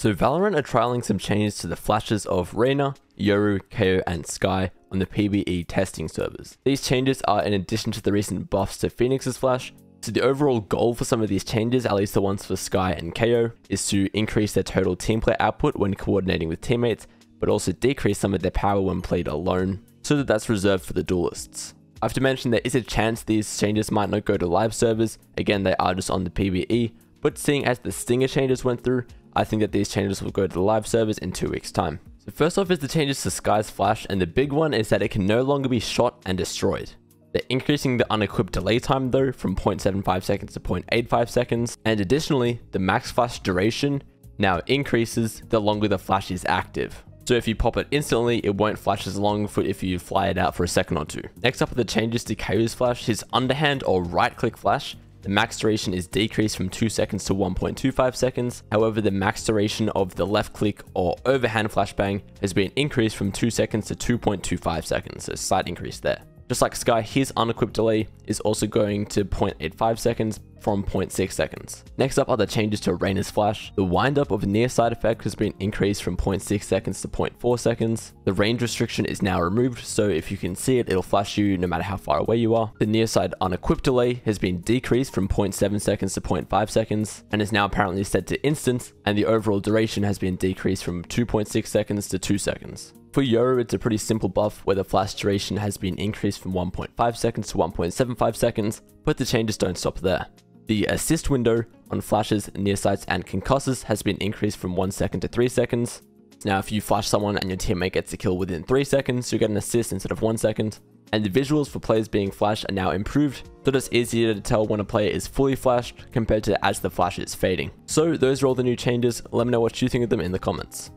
So Valorant are trialing some changes to the flashes of Reyna, Yoru, KAY/O and Skye on the PBE testing servers. These changes are in addition to the recent buffs to Phoenix's flash, so the overall goal for some of these changes, at least the ones for Skye and KAY/O, is to increase their total teamplay output when coordinating with teammates, but also decrease some of their power when played alone, so that's reserved for the duelists. I have to mention there is a chance these changes might not go to live servers, again they are just on the PBE, but seeing as the Stinger changes went through, I think that these changes will go to the live servers in 2 weeks time. So first off is the changes to Skye's flash, and the big one is that it can no longer be shot and destroyed. They're increasing the unequipped delay time though from 0.75 seconds to 0.85 seconds, and additionally the max flash duration now increases the longer the flash is active. So if you pop it instantly, it won't flash as long for if you fly it out for a second or two. Next up are the changes to KAY/O's flash, his underhand or right click flash. The max duration is decreased from 2 seconds to 1.25 seconds. However, the max duration of the left click or overhand flashbang has been increased from 2 seconds to 2.25 seconds, so slight increase there. Just like Skye, his unequipped delay is also going to 0.85 seconds from 0.6 seconds. Next up are the changes to Reyna's flash. The wind-up of near side effect has been increased from 0.6 seconds to 0.4 seconds. The range restriction is now removed, so if you can see it, it'll flash you no matter how far away you are. The near side unequipped delay has been decreased from 0.7 seconds to 0.5 seconds and is now apparently set to instant, and the overall duration has been decreased from 2.6 seconds to 2 seconds. For Yoru, it's a pretty simple buff where the flash duration has been increased from 1.5 seconds to 1.75 seconds, but the changes don't stop there. The assist window on flashes, near sights and concusses has been increased from 1 second to 3 seconds. Now if you flash someone and your teammate gets a kill within 3 seconds, you get an assist instead of 1 second. And the visuals for players being flashed are now improved, so it's easier to tell when a player is fully flashed compared to as the flash is fading. So those are all the new changes. Let me know what you think of them in the comments.